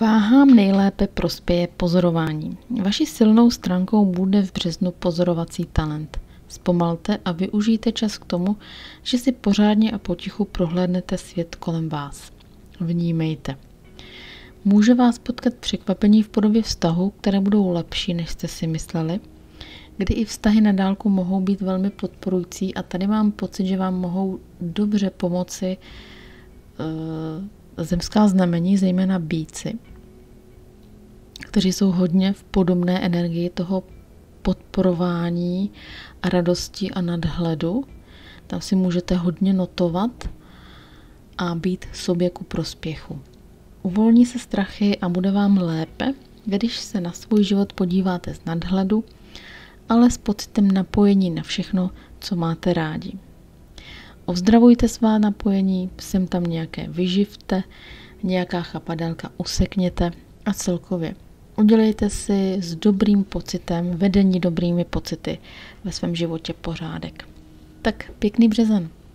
Váhám nejlépe prospěje pozorování. Vaší silnou stránkou bude v březnu pozorovací talent. Zpomalte a využijte čas k tomu, že si pořádně a potichu prohlédnete svět kolem vás. Vnímejte. Může vás potkat překvapení v podobě vztahů, které budou lepší, než jste si mysleli, kdy i vztahy na dálku mohou být velmi podporující a tady mám pocit, že vám mohou dobře pomoci zemská znamení, zejména býci, kteří jsou hodně v podobné energii toho podporování a radosti a nadhledu. Tam si můžete hodně notovat a být sobě ku prospěchu. Uvolní se strachy a bude vám lépe, když se na svůj život podíváte z nadhledu, ale s pocitem napojení na všechno, co máte rádi. Ozdravujte svá napojení, sem tam nějaké vyživte, nějaká chapadélka usekněte a celkově udělejte si s dobrým pocitem, vedení dobrými pocity ve svém životě pořádek. Tak pěkný březen!